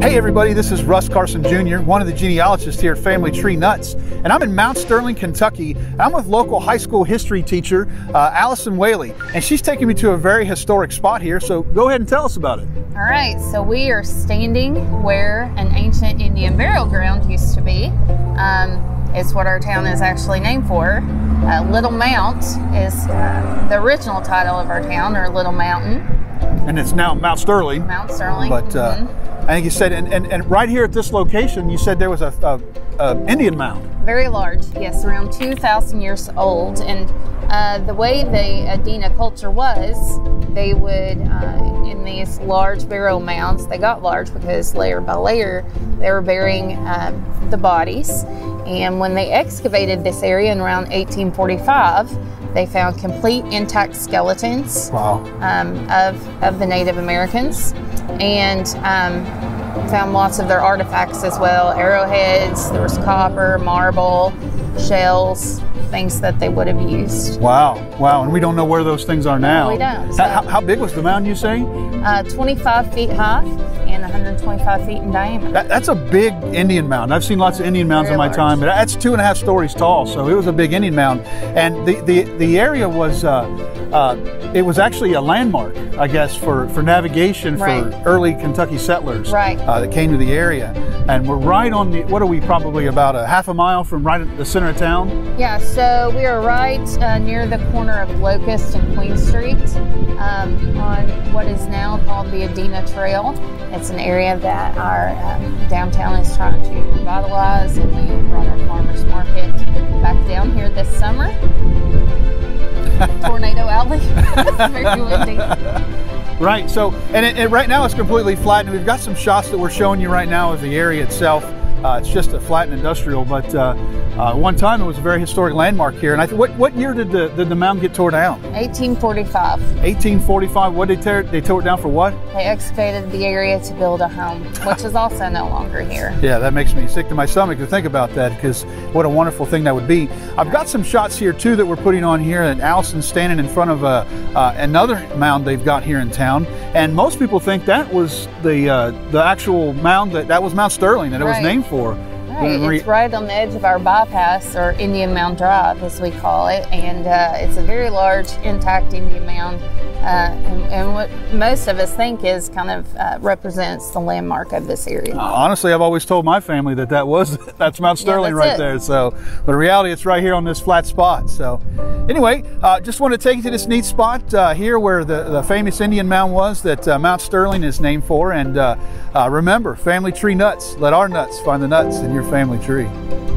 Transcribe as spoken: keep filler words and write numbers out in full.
Hey everybody, this is Russ Carson, Junior, one of the genealogists here at Family Tree Nuts, and I'm in Mount Sterling, Kentucky. I'm with local high school history teacher, uh, Allison Whaley, and she's taking me to a very historic spot here, so go ahead and tell us about it. All right, so we are standing where an ancient Indian burial ground used to be. Um, it's what our town is actually named for. Uh, Little Mount is uh, the original title of our town, or Little Mountain. And it's now Mount Sterling. Mount Sterling. But uh, mm-hmm. I think you said, and, and, and right here at this location, you said there was a, a, a Indian mound. Very large, yes, around two thousand years old. And uh, the way the Adena culture was, they would, uh, in these large burial mounds, they got large because layer by layer, they were burying uh, the bodies. And when they excavated this area in around eighteen forty-five, they found complete intact skeletons. Wow. um, of, of the Native Americans, and um, found lots of their artifacts as well. Arrowheads, there was copper, marble, shells, things that they would have used. Wow, wow, and we don't know where those things are now. We don't. So. How, how big was the mound, you say? Uh, twenty-five feet high and one hundred twenty-five feet in diameter. That, that's a big Indian mound. I've seen lots of Indian mounds Very in my large. time, but that's two and a half stories tall, so it was a big Indian mound. And the, the, the area was, uh, uh, it was actually a landmark, I guess, for, for navigation right. for early Kentucky settlers right. uh, that came to the area. And we're right on the, what are we, probably about a half a mile from right at the center of town? Yeah, so we are right uh, near the corner of Locust and Queen Street um, on what is now called the Adena Trail. It's an area that our um, downtown is trying to revitalize, and we brought our farmers market back down here this summer. Tornado alley. It's very windy. Right, so, and it, it, right now it's completely flat, and we've got some shots that we're showing you right now of the area itself. Uh, it's just a flat and industrial, but uh, uh, one time it was a very historic landmark here. And I th what, what year did the, did the mound get tore down? eighteen forty-five. eighteen forty-five, what did they tear, they tore it down for what? They excavated the area to build a home, which is also no longer here. Yeah, that makes me sick to my stomach to think about that, because what a wonderful thing that would be. I've got some shots here too that we're putting on here, and Allison's standing in front of uh, uh, another mound they've got here in town. And most people think that was the, uh, the actual mound, that, that was Mount Sterling, that it right. was named for. For. Right. It's right on the edge of our bypass, or Indian Mound Drive as we call it, and uh, it's a very large intact Indian mound, uh, and, and what most of us think is kind of uh, represents the landmark of this area. Uh, honestly, I've always told my family that that was that's Mount Sterling yeah, that's right it. there, so, but in reality it's right here on this flat spot. So anyway, uh, just want to take you to this neat spot uh, here where the, the famous Indian mound was that uh, Mount Sterling is named for, and uh, uh, remember, Family Tree Nuts, let our nuts find the nuts in your family tree.